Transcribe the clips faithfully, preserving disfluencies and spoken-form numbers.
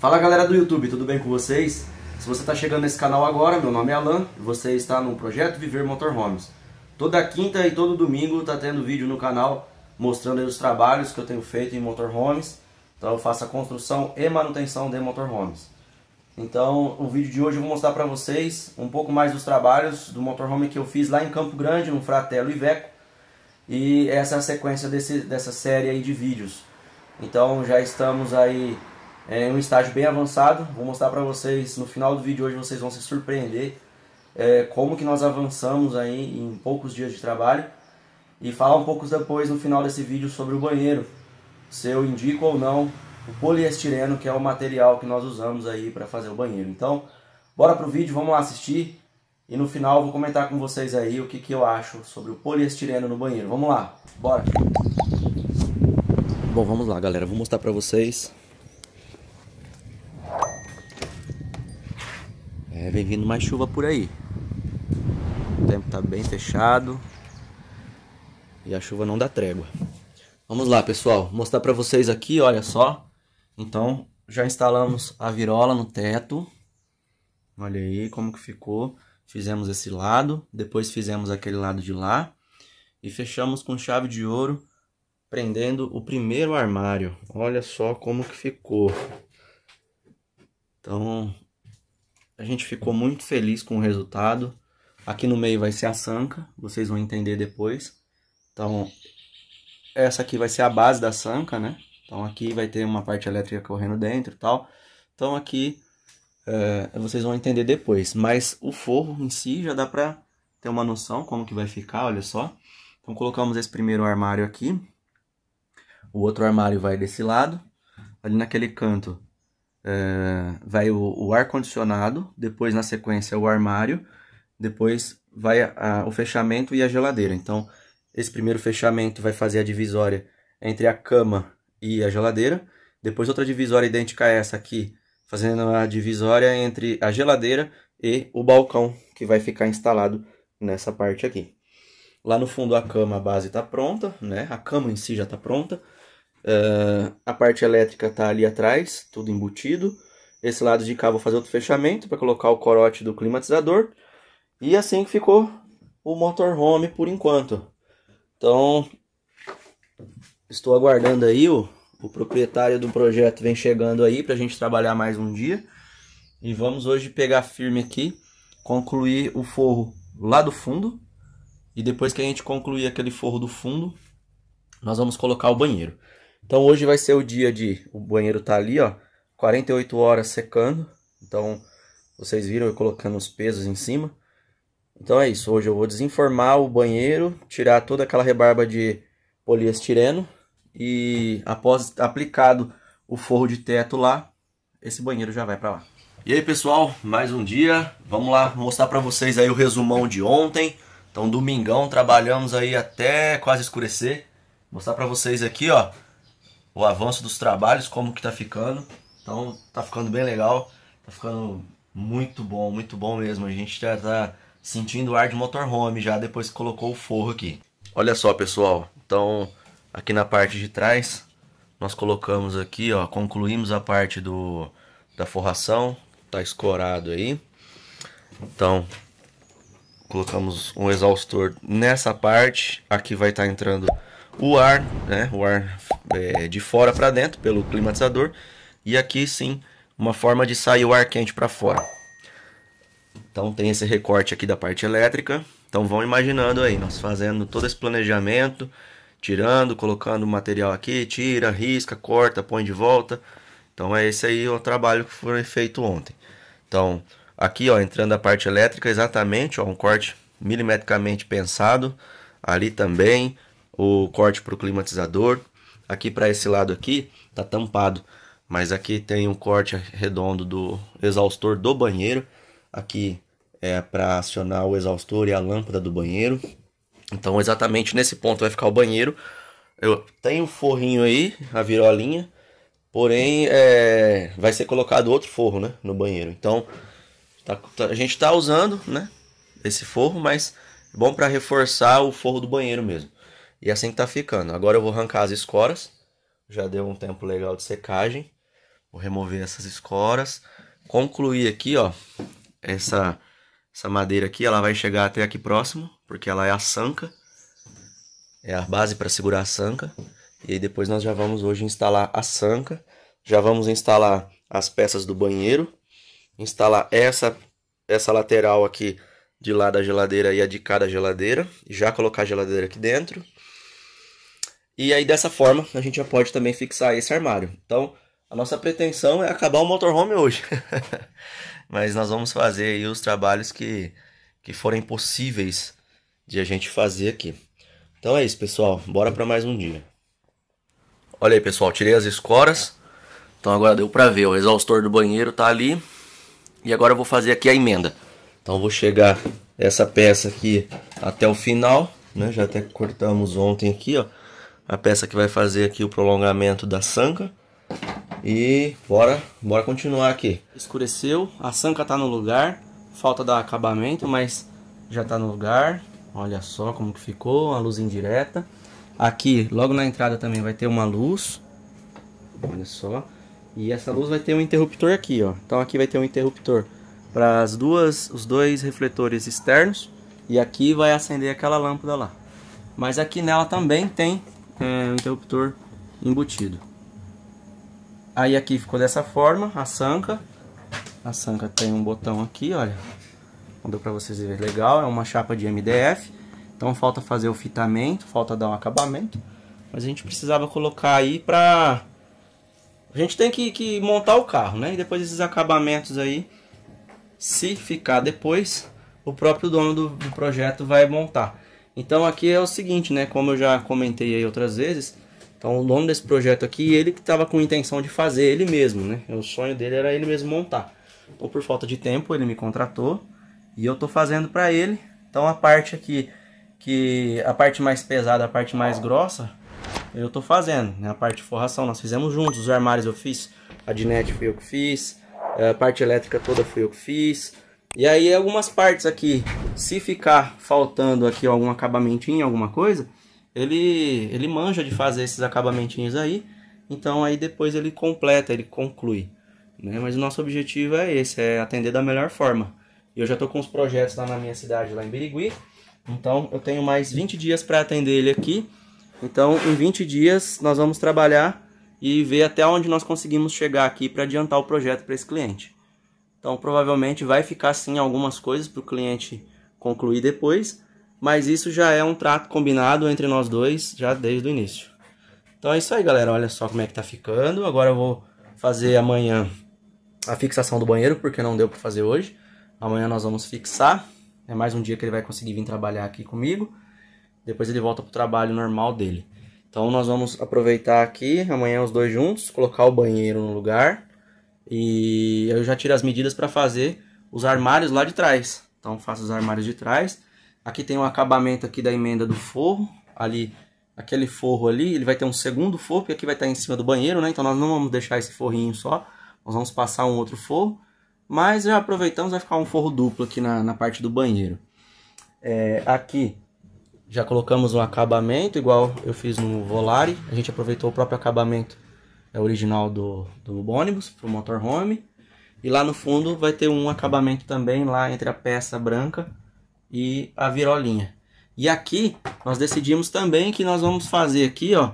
Fala galera do YouTube, tudo bem com vocês? Se você está chegando nesse canal agora, meu nome é Alan e você está no Projeto Viver Motorhomes. Toda quinta e todo domingo está tendo vídeo no canal mostrando aí os trabalhos que eu tenho feito em motorhomes. Então eu faço a construção e manutenção de motorhomes. Então o vídeo de hoje eu vou mostrar para vocês um pouco mais dos trabalhos do motorhome que eu fiz lá em Campo Grande, no Fratello Iveco. E essa é a sequência desse, dessa série aí de vídeos. Então já estamos aí em um estágio bem avançado. Vou mostrar para vocês, no final do vídeo hoje vocês vão se surpreender é, como que nós avançamos aí em poucos dias de trabalho. E falar um pouco depois, no final desse vídeo, sobre o banheiro. Se eu indico ou não o poliestireno, que é o material que nós usamos aí para fazer o banheiro. Então, bora pro vídeo, vamos lá assistir. E no final eu vou comentar com vocês aí o que, que eu acho sobre o poliestireno no banheiro. Vamos lá, bora! Bom, vamos lá galera, vou mostrar para vocês. É, vem vindo mais chuva por aí. O tempo tá bem fechado. E a chuva não dá trégua. Vamos lá, pessoal. Vou mostrar para vocês aqui, olha só. Então, já instalamos a virola no teto. Olha aí como que ficou. Fizemos esse lado, depois fizemos aquele lado de lá. E fechamos com chave de ouro, prendendo o primeiro armário. Olha só como que ficou. Então, a gente ficou muito feliz com o resultado. Aqui no meio vai ser a sanca, vocês vão entender depois. Então, essa aqui vai ser a base da sanca, né? Então, aqui vai ter uma parte elétrica correndo dentro e tal. Então, aqui é, vocês vão entender depois. Mas o forro em si já dá pra ter uma noção como que vai ficar, olha só. Então, colocamos esse primeiro armário aqui. O outro armário vai desse lado. Ali naquele canto é, vai o, o ar-condicionado. Depois, na sequência, o armário. Depois, vai a, a, o fechamento e a geladeira. Então, esse primeiro fechamento vai fazer a divisória entre a cama e a geladeira. Depois outra divisória idêntica a essa aqui, fazendo a divisória entre a geladeira e o balcão, que vai ficar instalado nessa parte aqui. Lá no fundo a cama, a base está pronta, né? A cama em si já está pronta. Uh, a parte elétrica está ali atrás, tudo embutido. Esse lado de cá vou fazer outro fechamento para colocar o corote do climatizador. E assim que ficou o motorhome por enquanto. Então, estou aguardando aí, o, o proprietário do projeto vem chegando aí para a gente trabalhar mais um dia. E vamos hoje pegar firme aqui, concluir o forro lá do fundo. E depois que a gente concluir aquele forro do fundo, nós vamos colocar o banheiro. Então hoje vai ser o dia de... O banheiro tá ali, ó, quarenta e oito horas secando. Então, vocês viram eu colocando os pesos em cima. Então é isso, hoje eu vou desenformar o banheiro, tirar toda aquela rebarba de poliestireno e após aplicado o forro de teto lá, esse banheiro já vai para lá. E aí pessoal, mais um dia, vamos lá mostrar para vocês aí o resumão de ontem. Então domingão trabalhamos aí até quase escurecer. Mostrar para vocês aqui ó, o avanço dos trabalhos, como que tá ficando. Então tá ficando bem legal, tá ficando muito bom, muito bom mesmo, a gente já tá sentindo o ar de motorhome já depois que colocou o forro aqui. Olha só pessoal, então aqui na parte de trás nós colocamos aqui ó, concluímos a parte do da forração, tá escorado aí. Então colocamos um exaustor nessa parte, aqui vai estar tá entrando o ar, né? O ar é, de fora para dentro pelo climatizador e aqui sim uma forma de sair o ar quente para fora. Então tem esse recorte aqui da parte elétrica. Então vão imaginando aí, nós fazendo todo esse planejamento, tirando, colocando o material aqui, tira, risca, corta, põe de volta. Então é esse aí o trabalho que foi feito ontem. Então aqui ó, entrando a parte elétrica exatamente, ó, um corte milimetricamente pensado. Ali também o corte para o climatizador. Aqui para esse lado aqui tá tampado, mas aqui tem um corte redondo do exaustor do banheiro. Aqui é para acionar o exaustor e a lâmpada do banheiro. Então exatamente nesse ponto vai ficar o banheiro. Eu tenho o forrinho aí, a virolinha. Porém é, vai ser colocado outro forro, né, no banheiro. Então tá, a gente está usando, né, esse forro, mas é bom para reforçar o forro do banheiro mesmo. E assim que tá ficando. Agora eu vou arrancar as escoras. Já deu um tempo legal de secagem. Vou remover essas escoras. Concluir aqui, ó, essa, essa madeira aqui, ela vai chegar até aqui próximo, porque ela é a sanca, é a base para segurar a sanca. E aí depois nós já vamos hoje instalar a sanca, já vamos instalar as peças do banheiro, instalar essa, essa lateral aqui de lá da geladeira e a de cá da geladeira, e já colocar a geladeira aqui dentro. E aí dessa forma a gente já pode também fixar esse armário. Então a nossa pretensão é acabar o motorhome hoje. Mas nós vamos fazer aí os trabalhos que, que forem possíveis de a gente fazer aqui. Então é isso, pessoal. Bora para mais um dia. Olha aí, pessoal. Tirei as escoras. Então agora deu para ver. O exaustor do banheiro tá ali. E agora eu vou fazer aqui a emenda. Então vou chegar essa peça aqui até o final, né? Já até cortamos ontem aqui, ó. A peça que vai fazer aqui o prolongamento da sanca. E bora, bora continuar aqui. Escureceu, a sanca tá no lugar. Falta dar acabamento, mas já tá no lugar. Olha só como que ficou, a luz indireta. Aqui, logo na entrada também vai ter uma luz. Olha só. E essa luz vai ter um interruptor aqui, ó. Então aqui vai ter um interruptor para as duas, os dois refletores externos. E aqui vai acender aquela lâmpada lá. Mas aqui nela também tem é, um interruptor embutido. Aí aqui ficou dessa forma, a sanca. A sanca tem um botão aqui, olha. Não deu pra vocês verem legal, é uma chapa de M D F. Então falta fazer o fitamento, falta dar um acabamento. Mas a gente precisava colocar aí pra... A gente tem que, que montar o carro, né? E depois esses acabamentos aí, se ficar depois, o próprio dono do, do projeto vai montar. Então aqui é o seguinte, né? Como eu já comentei aí outras vezes... Então o nome desse projeto aqui, ele que estava com intenção de fazer ele mesmo, né? O sonho dele era ele mesmo montar. Então por falta de tempo ele me contratou e eu tô fazendo para ele. Então a parte aqui, que a parte mais pesada, a parte mais grossa, eu tô fazendo, né? A parte de forração nós fizemos juntos, os armários eu fiz, a dinete fui eu que fiz, a parte elétrica toda fui eu que fiz. E aí algumas partes aqui, se ficar faltando aqui algum acabamentinho, alguma coisa... Ele, ele manja de fazer esses acabamentinhos aí, então aí depois ele completa, ele conclui, né? Mas o nosso objetivo é esse, é atender da melhor forma. Eu já estou com os projetos lá na minha cidade, lá em Birigui, então eu tenho mais vinte dias para atender ele aqui. Então em vinte dias nós vamos trabalhar e ver até onde nós conseguimos chegar aqui para adiantar o projeto para esse cliente. Então provavelmente vai ficar sim algumas coisas para o cliente concluir depois. Mas isso já é um trato combinado entre nós dois, já desde o início. Então é isso aí, galera. Olha só como é que tá ficando. Agora eu vou fazer amanhã a fixação do banheiro, porque não deu para fazer hoje. Amanhã nós vamos fixar. É mais um dia que ele vai conseguir vir trabalhar aqui comigo. Depois ele volta pro trabalho normal dele. Então nós vamos aproveitar aqui, amanhã os dois juntos, colocar o banheiro no lugar. E eu já tiro as medidas para fazer os armários lá de trás. Então faço os armários de trás. Aqui tem um acabamento aqui da emenda do forro, ali, aquele forro ali, ele vai ter um segundo forro, porque aqui vai estar em cima do banheiro, né? Então nós não vamos deixar esse forrinho só, nós vamos passar um outro forro, mas já aproveitamos, vai ficar um forro duplo aqui na, na parte do banheiro. É, aqui já colocamos um acabamento, igual eu fiz no Volare, a gente aproveitou o próprio acabamento é, original do, do ônibus, para o motorhome, e lá no fundo vai ter um acabamento também, lá entre a peça branca e a virolinha. E aqui nós decidimos também que nós vamos fazer aqui, ó,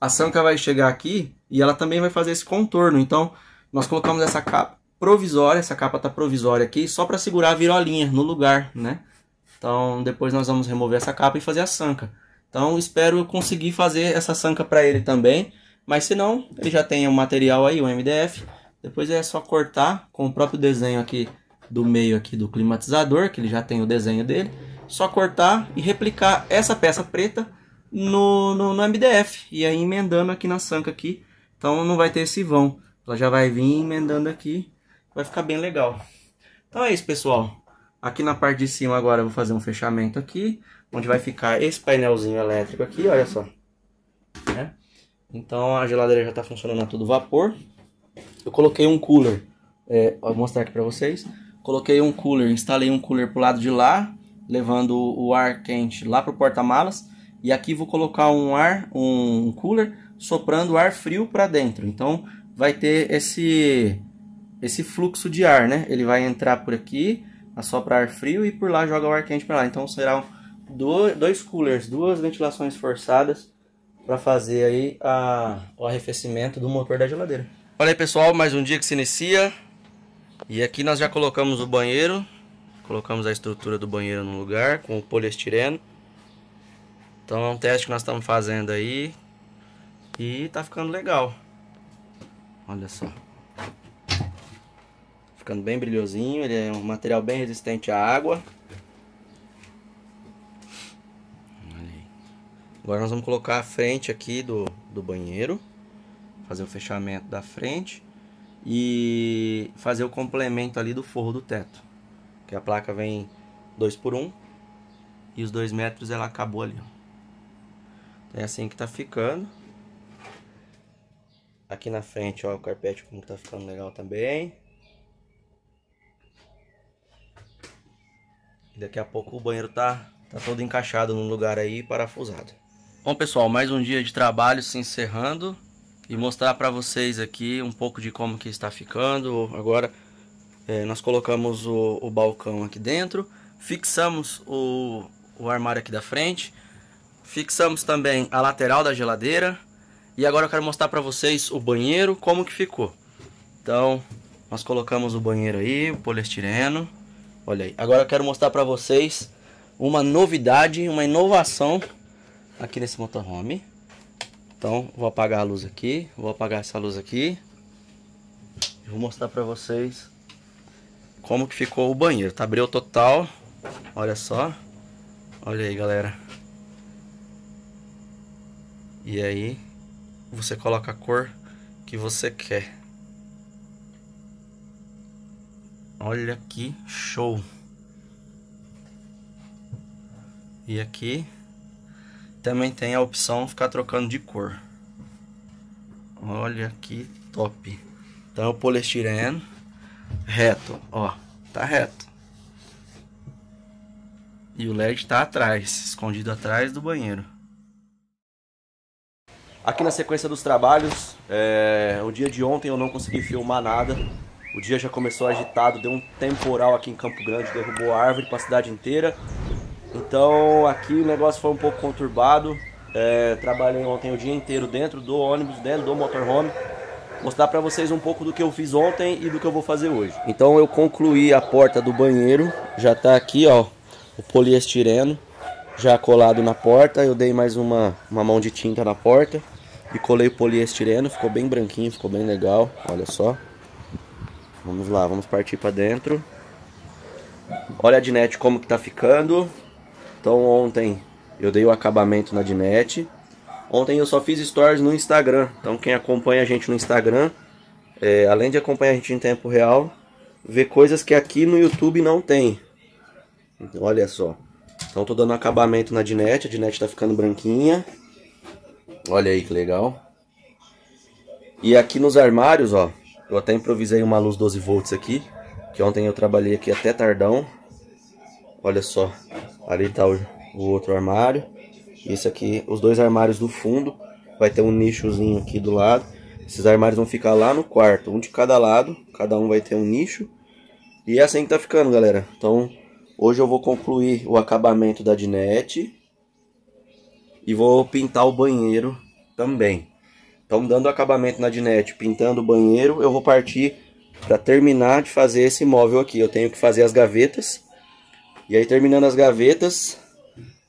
a sanca vai chegar aqui e ela também vai fazer esse contorno. Então nós colocamos essa capa provisória, essa capa tá provisória aqui só para segurar a virolinha no lugar, né? Então depois nós vamos remover essa capa e fazer a sanca. Então espero eu conseguir fazer essa sanca para ele também, mas se não, ele já tem o material aí, o M D F. Depois é só cortar com o próprio desenho aqui do meio aqui do climatizador, que ele já tem o desenho dele, só cortar e replicar essa peça preta no, no, no M D F, e aí emendando aqui na sanca aqui, então não vai ter esse vão, ela já vai vir emendando aqui, vai ficar bem legal. Então é isso, pessoal, aqui na parte de cima agora eu vou fazer um fechamento aqui, onde vai ficar esse painelzinho elétrico aqui, olha só, é. Então a geladeira já está funcionando a todo vapor, eu coloquei um cooler, é, vou mostrar aqui para vocês. Coloquei um cooler, instalei um cooler pro lado de lá, levando o ar quente lá pro porta-malas. E aqui vou colocar um ar, um cooler, soprando ar frio para dentro. Então vai ter esse, esse fluxo de ar, né? Ele vai entrar por aqui, assopra ar frio e por lá joga o ar quente para lá. Então serão dois coolers, duas ventilações forçadas para fazer aí a, o arrefecimento do motor da geladeira. Olha aí, pessoal, mais um dia que se inicia. E aqui nós já colocamos o banheiro. Colocamos a estrutura do banheiro no lugar com o poliestireno. Então é um teste que nós estamos fazendo aí. E tá ficando legal. Olha só. Ficando bem brilhosinho. Ele é um material bem resistente à água. Olha aí. Agora nós vamos colocar a frente aqui do, do banheiro. Fazer o fechamento da frente. E fazer o complemento ali do forro do teto. Que a placa vem dois por um. E os dois metros ela acabou ali, ó. Então é assim que tá ficando. Aqui na frente, ó, o carpete como tá ficando legal também. E daqui a pouco o banheiro tá, tá todo encaixado no lugar aí, parafusado. Bom, pessoal, mais um dia de trabalho se encerrando. E mostrar pra vocês aqui um pouco de como que está ficando. Agora é, nós colocamos o, o balcão aqui dentro. Fixamos o, o armário aqui da frente. Fixamos também a lateral da geladeira. E agora eu quero mostrar para vocês o banheiro, como que ficou. Então, nós colocamos o banheiro aí, o poliestireno. Olha aí. Agora eu quero mostrar para vocês uma novidade, uma inovação aqui nesse motorhome. Então, vou apagar a luz aqui. Vou apagar essa luz aqui. Vou mostrar para vocês como que ficou o banheiro. Tá breu total. Olha só. Olha aí, galera. E aí, você coloca a cor que você quer. Olha que show. E aqui também tem a opção de ficar trocando de cor. Olha que top. Então o poliestireno reto, ó, tá reto. E o L E D tá atrás, escondido atrás do banheiro. Aqui na sequência dos trabalhos, é, o dia de ontem eu não consegui filmar nada. O dia já começou agitado, deu um temporal aqui em Campo Grande, derrubou a árvore para a cidade inteira. Então aqui o negócio foi um pouco conturbado. É, trabalhei ontem o dia inteiro dentro do ônibus, dentro do motorhome. Mostrar para vocês um pouco do que eu fiz ontem e do que eu vou fazer hoje. Então eu concluí a porta do banheiro, já tá aqui, ó, o poliestireno já colado na porta. Eu dei mais uma, uma mão de tinta na porta. E colei o poliestireno, ficou bem branquinho, ficou bem legal, olha só. Vamos lá, vamos partir para dentro. Olha a dinete como que tá ficando. Então ontem eu dei o acabamento na dinete. Ontem eu só fiz stories no Instagram. Então quem acompanha a gente no Instagram, é, além de acompanhar a gente em tempo real, vê coisas que aqui no YouTube não tem. Então, olha só. Então tô dando acabamento na dinete, a dinete tá ficando branquinha. Olha aí que legal. E aqui nos armários, ó, eu até improvisei uma luz doze volts aqui, que ontem eu trabalhei aqui até tardão. Olha só, ali tá o, o outro armário. Esse aqui, os dois armários do fundo. Vai ter um nichozinho aqui do lado. Esses armários vão ficar lá no quarto, um de cada lado, cada um vai ter um nicho. E é assim que tá ficando, galera. Então hoje eu vou concluir o acabamento da dinete e vou pintar o banheiro também. Então, dando acabamento na dinete, pintando o banheiro, eu vou partir para terminar de fazer esse móvel aqui. Eu tenho que fazer as gavetas. E aí, terminando as gavetas,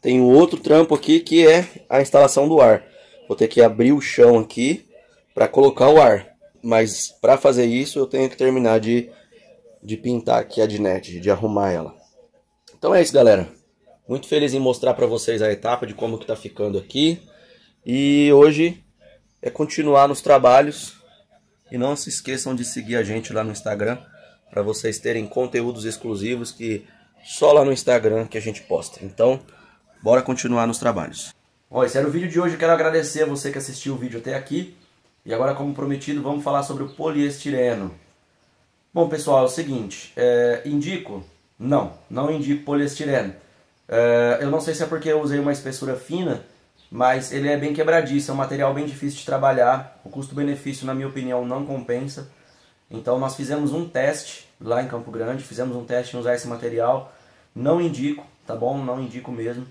tem um outro trampo aqui que é a instalação do ar. Vou ter que abrir o chão aqui para colocar o ar. Mas para fazer isso, eu tenho que terminar de, de pintar aqui a dinete, de arrumar ela. Então é isso, galera. Muito feliz em mostrar para vocês a etapa de como que tá ficando aqui. E hoje é continuar nos trabalhos. E não se esqueçam de seguir a gente lá no Instagram, para vocês terem conteúdos exclusivos que só lá no Instagram que a gente posta. Então, bora continuar nos trabalhos. Bom, esse era o vídeo de hoje. Eu quero agradecer a você que assistiu o vídeo até aqui. E agora, como prometido, vamos falar sobre o poliestireno. Bom, pessoal, é o seguinte. É, indico? Não, não indico poliestireno. Uh, eu não sei se é porque eu usei uma espessura fina, mas ele é bem quebradiço, é um material bem difícil de trabalhar, o custo-benefício, na minha opinião, não compensa. Então nós fizemos um teste lá em Campo Grande, fizemos um teste em usar esse material, não indico, tá bom? Não indico mesmo.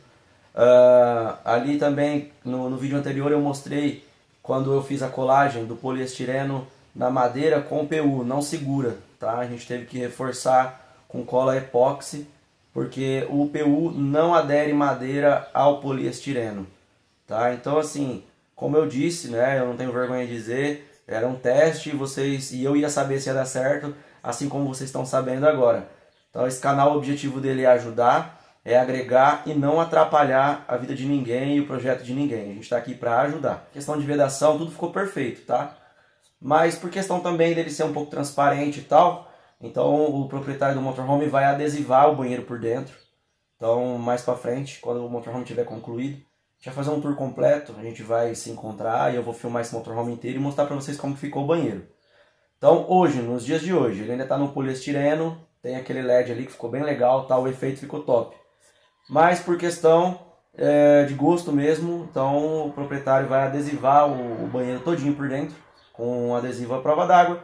Uh, ali também, no, no vídeo anterior eu mostrei quando eu fiz a colagem do poliestireno na madeira com P U, não segura, tá? A gente teve que reforçar com cola epóxi, porque o P U não adere madeira ao poliestireno, tá? Então assim, como eu disse, né, eu não tenho vergonha de dizer, era um teste, vocês, e eu ia saber se ia dar certo, assim como vocês estão sabendo agora. Então esse canal, o objetivo dele é ajudar, é agregar e não atrapalhar a vida de ninguém e o projeto de ninguém. A gente está aqui para ajudar. Questão de vedação, tudo ficou perfeito, tá? Mas por questão também dele ser um pouco transparente e tal, então o proprietário do motorhome vai adesivar o banheiro por dentro. Então mais para frente, quando o motorhome tiver concluído, já fazer um tour completo, a gente vai se encontrar e eu vou filmar esse motorhome inteiro e mostrar para vocês como ficou o banheiro. Então hoje, nos dias de hoje, ele ainda está no poliestireno, tem aquele L E D ali que ficou bem legal, tá? O efeito ficou top. Mas por questão é, de gosto mesmo, então o proprietário vai adesivar o, o banheiro todinho por dentro, com um adesivo à prova d'água,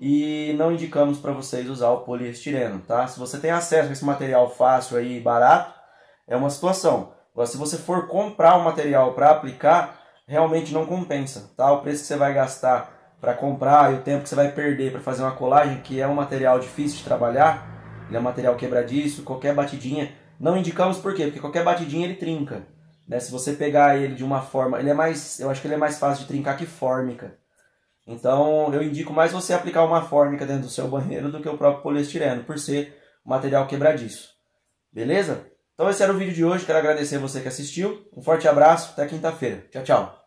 e não indicamos para vocês usar o poliestireno, tá? Se você tem acesso a esse material fácil aí, barato, é uma situação. Agora, se você for comprar o material para aplicar, realmente não compensa, tá? O preço que você vai gastar para comprar e o tempo que você vai perder para fazer uma colagem, que é um material difícil de trabalhar, ele é um material quebradiço, qualquer batidinha. Não indicamos por quê? Porque qualquer batidinha ele trinca, né? Se você pegar ele de uma forma, ele é mais, eu acho que ele é mais fácil de trincar que fórmica. Então eu indico mais você aplicar uma fórmica dentro do seu banheiro do que o próprio poliestireno, por ser um material quebradiço. Beleza? Então esse era o vídeo de hoje, quero agradecer você que assistiu, um forte abraço, até quinta-feira. Tchau, tchau!